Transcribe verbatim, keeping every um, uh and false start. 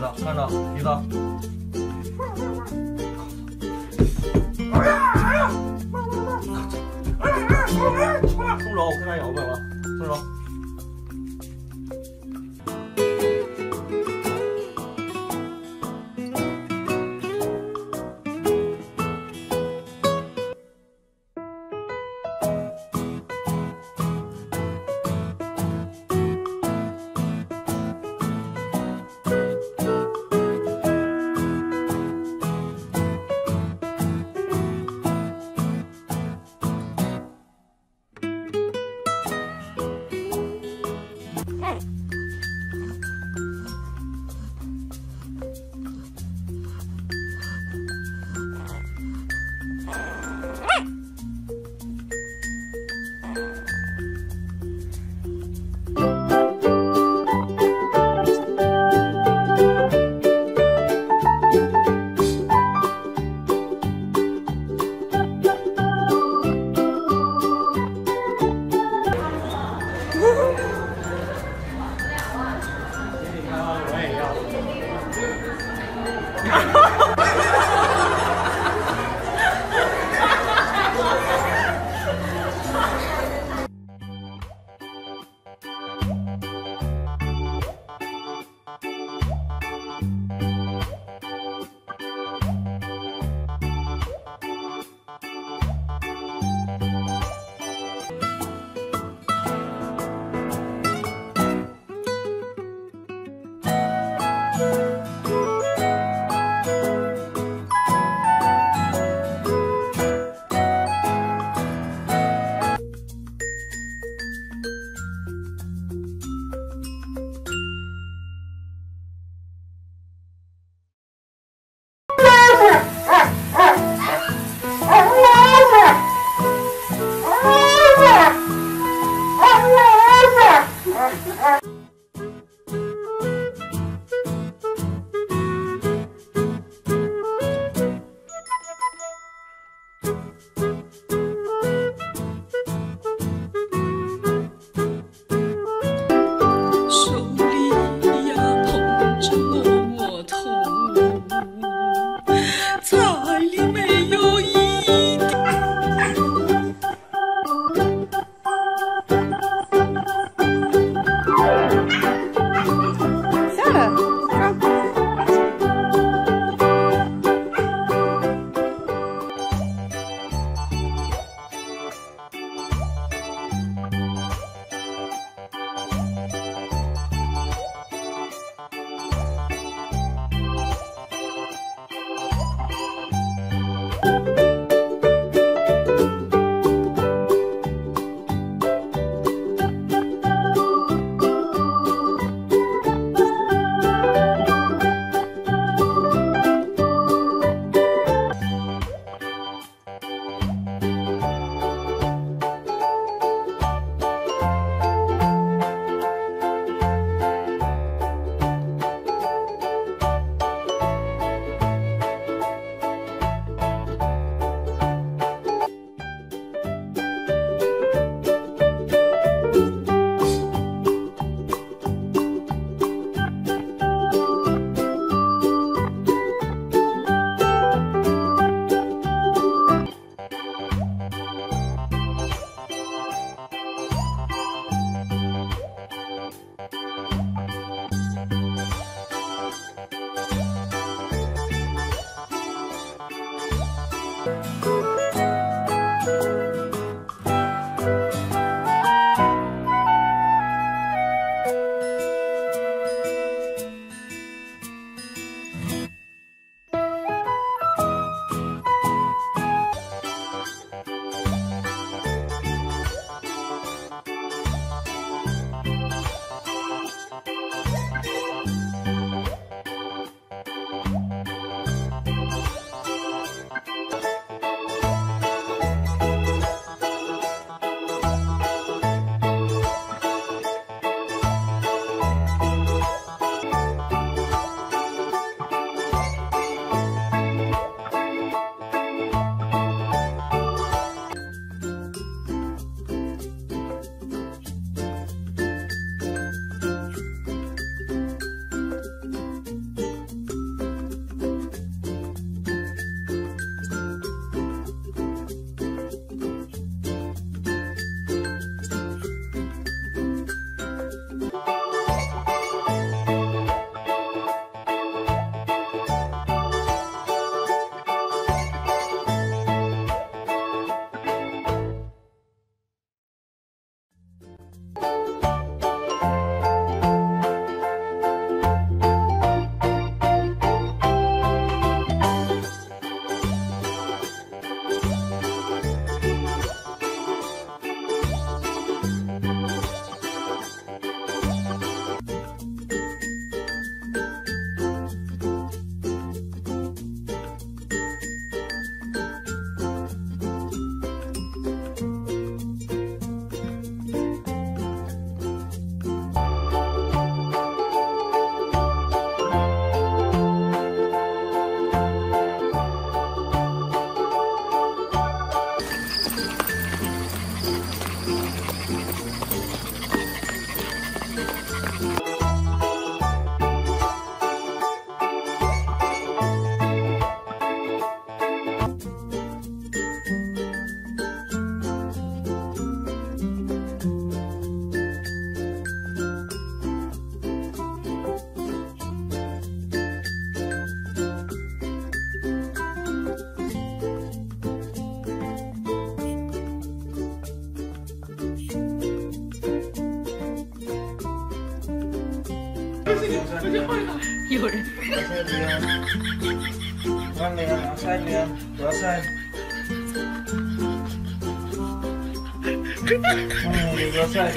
Pizza, Anna, Pizza.松茸，我看他咬过吗？松茸。 Bye. One layer, outside layer, to outside. One layer, to outside.